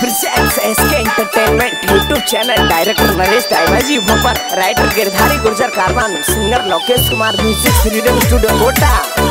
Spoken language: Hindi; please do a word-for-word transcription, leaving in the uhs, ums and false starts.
फिर से SK entertainment YouTube channel, director Naresh Sharma, writer Girdhari Gurjar कारबान, singer Lokesh Kumar, music freedom studio.